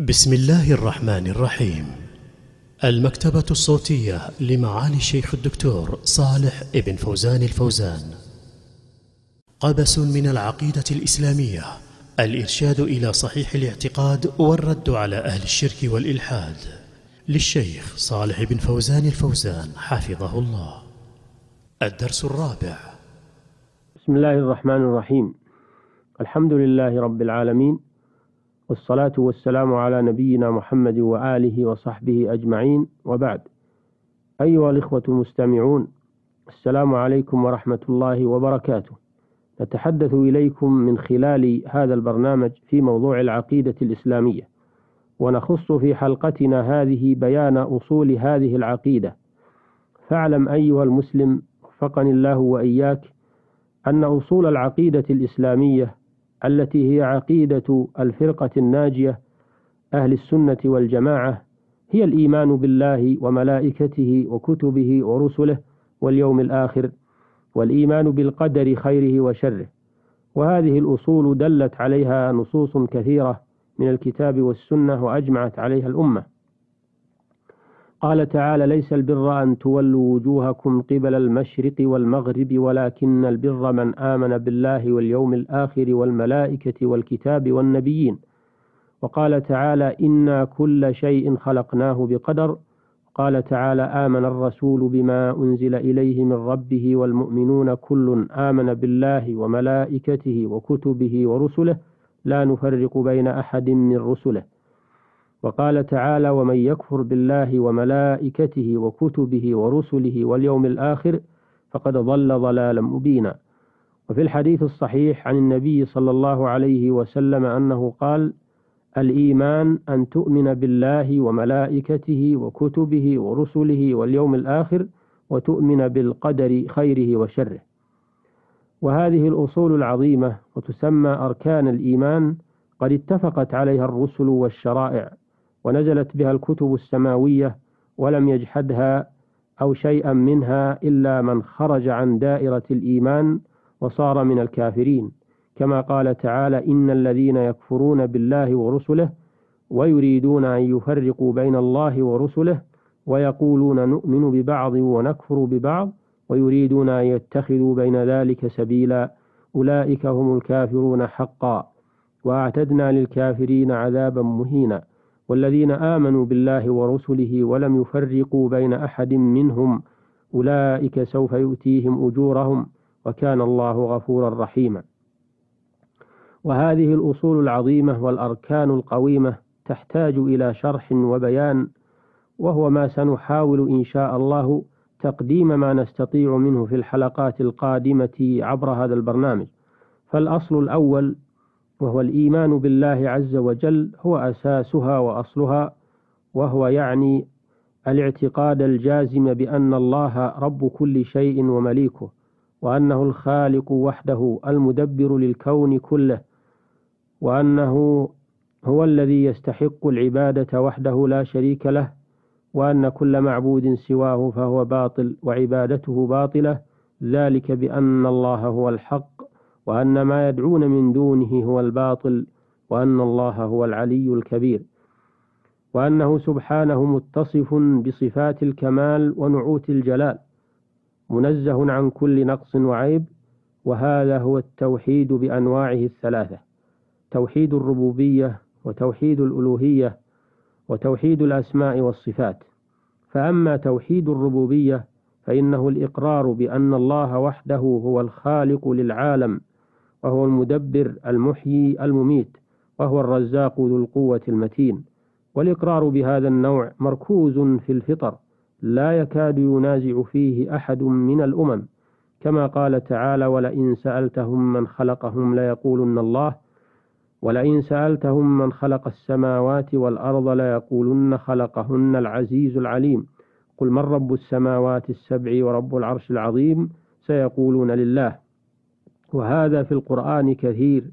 بسم الله الرحمن الرحيم. المكتبة الصوتية لمعالي الشيخ الدكتور صالح بن فوزان الفوزان. قبس من العقيدة الإسلامية، الإرشاد إلى صحيح الاعتقاد والرد على أهل الشرك والإلحاد، للشيخ صالح بن فوزان الفوزان حفظه الله. الدرس الرابع. بسم الله الرحمن الرحيم. الحمد لله رب العالمين، والصلاة والسلام على نبينا محمد وآله وصحبه أجمعين، وبعد. أيها الإخوة المستمعون، السلام عليكم ورحمة الله وبركاته. نتحدث إليكم من خلال هذا البرنامج في موضوع العقيدة الإسلامية، ونخص في حلقتنا هذه بيان أصول هذه العقيدة. فاعلم أيها المسلم، وفقني الله وإياك، أن أصول العقيدة الإسلامية التي هي عقيدة الفرقة الناجية أهل السنة والجماعة هي الإيمان بالله وملائكته وكتبه ورسله واليوم الآخر، والإيمان بالقدر خيره وشره. وهذه الأصول دلت عليها نصوص كثيرة من الكتاب والسنة، وأجمعت عليها الأمة. قال تعالى: ليس البر أن تولوا وجوهكم قبل المشرق والمغرب ولكن البر من آمن بالله واليوم الآخر والملائكة والكتاب والنبيين. وقال تعالى: إنا كل شيء خلقناه بقدر. قال تعالى: آمن الرسول بما أنزل إليه من ربه والمؤمنون كل آمن بالله وملائكته وكتبه ورسله لا نفرق بين أحد من رسله. وقال تعالى: ومن يكفر بالله وملائكته وكتبه ورسله واليوم الآخر فقد ضل ضلالا مبينا. وفي الحديث الصحيح عن النبي صلى الله عليه وسلم أنه قال: الإيمان أن تؤمن بالله وملائكته وكتبه ورسله واليوم الآخر وتؤمن بالقدر خيره وشره. وهذه الأصول العظيمة وتسمى أركان الإيمان قد اتفقت عليها الرسل والشرائع، ونزلت بها الكتب السماوية، ولم يجحدها أو شيئا منها إلا من خرج عن دائرة الإيمان وصار من الكافرين، كما قال تعالى: إن الذين يكفرون بالله ورسله ويريدون أن يفرقوا بين الله ورسله ويقولون نؤمن ببعض ونكفر ببعض ويريدون أن يتخذوا بين ذلك سبيلا أولئك هم الكافرون حقا وأعتدنا للكافرين عذابا مهينا. والذين آمنوا بالله ورسله ولم يفرقوا بين أحد منهم أولئك سوف يؤتيهم أجورهم وكان الله غفورا رحيما. وهذه الأصول العظيمة والأركان القويمة تحتاج إلى شرح وبيان، وهو ما سنحاول إن شاء الله تقديم ما نستطيع منه في الحلقات القادمة عبر هذا البرنامج. فالأصل الأول، وهو الإيمان بالله عز وجل، هو أساسها وأصلها، وهو يعني الاعتقاد الجازم بأن الله رب كل شيء ومليكه، وأنه الخالق وحده المدبر للكون كله، وأنه هو الذي يستحق العبادة وحده لا شريك له، وأن كل معبود سواه فهو باطل وعبادته باطلة، ذلك بأن الله هو الحق وأن ما يدعون من دونه هو الباطل، وأن الله هو العلي الكبير، وأنه سبحانه متصف بصفات الكمال ونعوت الجلال، منزه عن كل نقص وعيب. وهذا هو التوحيد بأنواعه الثلاثة: توحيد الربوبية، وتوحيد الألوهية، وتوحيد الأسماء والصفات. فأما توحيد الربوبية فإنه الإقرار بأن الله وحده هو الخالق للعالم، وهو المدبر المحيي المميت، وهو الرزاق ذو القوة المتين. والإقرار بهذا النوع مركوز في الفطر، لا يكاد ينازع فيه أحد من الأمم، كما قال تعالى: ولئن سألتهم من خلقهم ليقولن الله ولئن سألتهم من خلق السماوات والأرض ليقولن خلقهن العزيز العليم. قل من رب السماوات السبع ورب العرش العظيم، سيقولون لله. وهذا في القرآن كثير،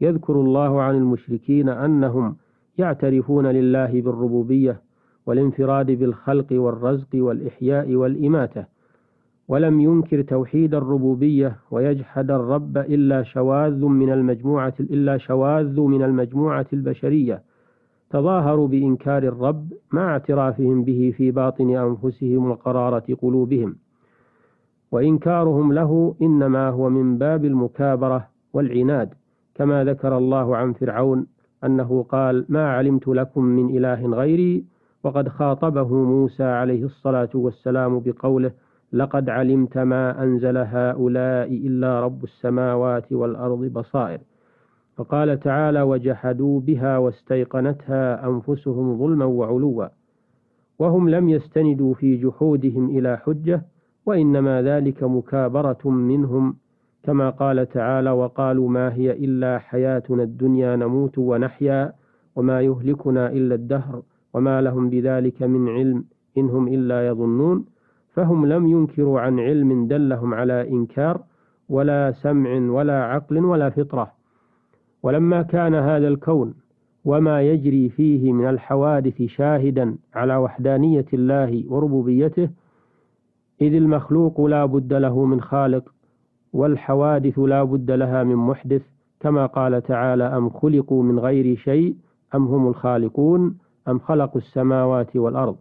يذكر الله عن المشركين أنهم يعترفون لله بالربوبية والانفراد بالخلق والرزق والإحياء والإماتة، ولم ينكر توحيد الربوبية ويجحد الرب إلا شواذ من المجموعة البشرية، تظاهروا بإنكار الرب مع اعترافهم به في باطن أنفسهم وقرارة قلوبهم، وإنكارهم له إنما هو من باب المكابرة والعناد، كما ذكر الله عن فرعون أنه قال: ما علمت لكم من إله غيري، وقد خاطبه موسى عليه الصلاة والسلام بقوله: لقد علمت ما أنزل هؤلاء إلا رب السماوات والأرض بصائر. فقال تعالى: وجحدوا بها واستيقنتها أنفسهم ظلما وعلوا، وهم لم يستندوا في جحودهم إلى حجة، وإنما ذلك مكابرة منهم، كما قال تعالى: وقالوا ما هي إلا حياتنا الدنيا نموت ونحيا وما يهلكنا إلا الدهر وما لهم بذلك من علم إن هم إلا يظنون. فهم لم ينكروا عن علم دلهم على إنكار، ولا سمع ولا عقل ولا فطرة. ولما كان هذا الكون وما يجري فيه من الحوادث شاهدا على وحدانية الله وربوبيته، إذ المخلوق لا بد له من خالق، والحوادث لا بد لها من محدث، كما قال تعالى: أم خلقوا من غير شيء أم هم الخالقون أم خلقوا السماوات والأرض.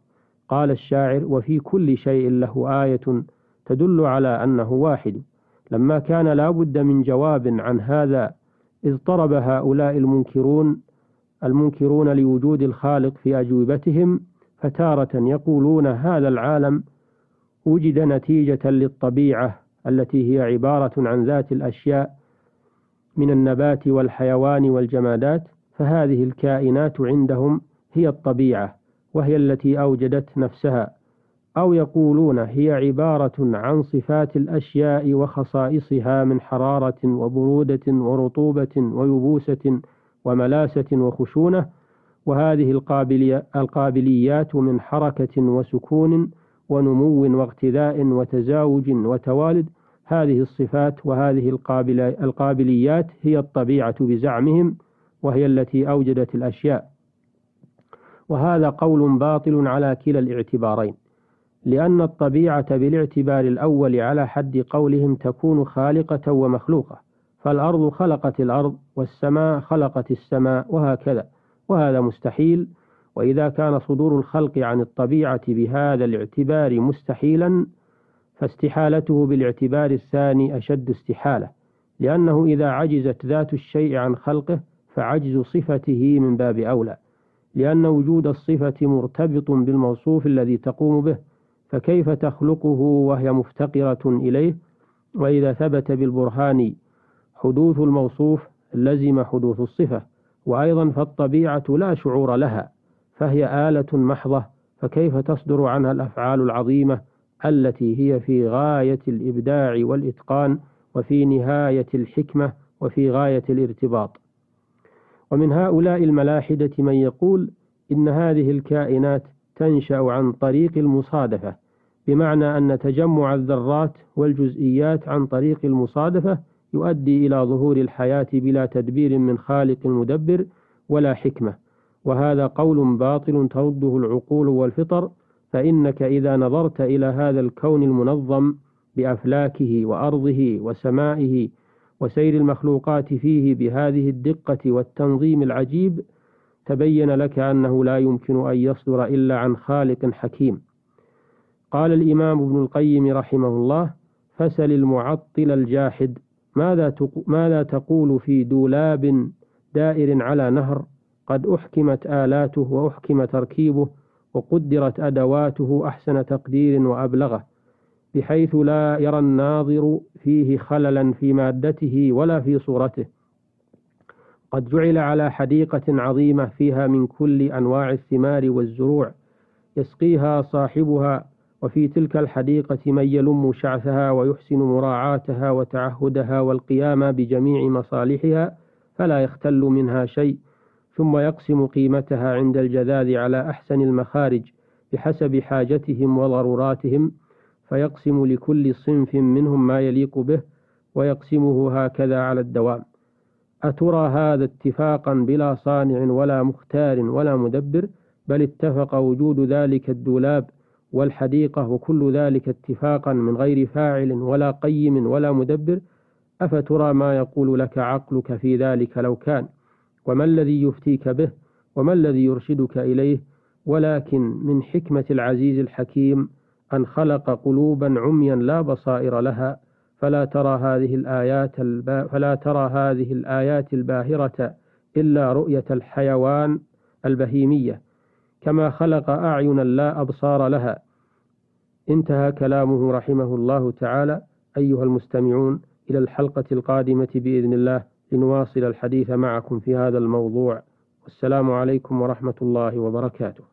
قال الشاعر: وفي كل شيء له آية تدل على أنه واحد. لما كان لا بد من جواب عن هذا، اضطرب هؤلاء المنكرون لوجود الخالق في أجوبتهم، فتارة يقولون: هذا العالم وجد نتيجة للطبيعة التي هي عبارة عن ذات الأشياء من النبات والحيوان والجمادات، فهذه الكائنات عندهم هي الطبيعة وهي التي أوجدت نفسها. أو يقولون: هي عبارة عن صفات الأشياء وخصائصها من حرارة وبرودة ورطوبة ويبوسة وملاسة وخشونة، وهذه القابليات من حركة وسكون ونمو واغتذاء وتزاوج وتوالد. هذه الصفات وهذه القابليات هي الطبيعة بزعمهم، وهي التي أوجدت الأشياء. وهذا قول باطل على كلا الاعتبارين، لأن الطبيعة بالاعتبار الأول على حد قولهم تكون خالقة ومخلوقة، فالأرض خلقت الأرض والسماء خلقت السماء وهكذا، وهذا مستحيل. وإذا كان صدور الخلق عن الطبيعة بهذا الاعتبار مستحيلا، فاستحالته بالاعتبار الثاني أشد استحالة، لأنه إذا عجزت ذات الشيء عن خلقه فعجز صفته من باب أولى، لأن وجود الصفة مرتبط بالموصوف الذي تقوم به، فكيف تخلقه وهي مفتقرة إليه؟ وإذا ثبت بالبرهان حدوث الموصوف لزم حدوث الصفة. وأيضا فالطبيعة لا شعور لها، فهي آلة محضة، فكيف تصدر عنها الأفعال العظيمة التي هي في غاية الإبداع والإتقان وفي نهاية الحكمة وفي غاية الارتباط؟ ومن هؤلاء الملاحدة من يقول إن هذه الكائنات تنشأ عن طريق المصادفة، بمعنى أن تجمع الذرات والجزئيات عن طريق المصادفة يؤدي إلى ظهور الحياة بلا تدبير من خالق مدبر ولا حكمة. وهذا قول باطل ترده العقول والفطر، فإنك إذا نظرت إلى هذا الكون المنظم بأفلاكه وأرضه وسمائه وسير المخلوقات فيه بهذه الدقة والتنظيم العجيب، تبين لك أنه لا يمكن أن يصدر إلا عن خالق حكيم. قال الإمام ابن القيم رحمه الله: فسل المعطل الجاحد ماذا تقول في دولاب دائر على نهر قد أحكمت آلاته وأحكم تركيبه وقدرت أدواته أحسن تقدير وأبلغه، بحيث لا يرى الناظر فيه خللا في مادته ولا في صورته، قد جعل على حديقة عظيمة فيها من كل أنواع الثمار والزروع يسقيها صاحبها، وفي تلك الحديقة من يلم شعثها ويحسن مراعاتها وتعهدها والقيام بجميع مصالحها، فلا يختل منها شيء، ثم يقسم قيمتها عند الجذاذ على أحسن المخارج بحسب حاجتهم وضروراتهم، فيقسم لكل صنف منهم ما يليق به، ويقسمه هكذا على الدوام. أترى هذا اتفاقا بلا صانع ولا مختار ولا مدبر؟ بل اتفق وجود ذلك الدولاب والحديقة وكل ذلك اتفاقا من غير فاعل ولا قيم ولا مدبر. أفترى ما يقول لك عقلك في ذلك لو كان؟ وما الذي يفتيك به؟ وما الذي يرشدك إليه؟ ولكن من حكمة العزيز الحكيم أن خلق قلوبا عميا لا بصائر لها، فلا ترى هذه الآيات الباهرة إلا رؤية الحيوان البهيمية، كما خلق أعينا لا أبصار لها. انتهى كلامه رحمه الله تعالى. أيها المستمعون، إلى الحلقة القادمة بإذن الله لنواصل الحديث معكم في هذا الموضوع، والسلام عليكم ورحمة الله وبركاته.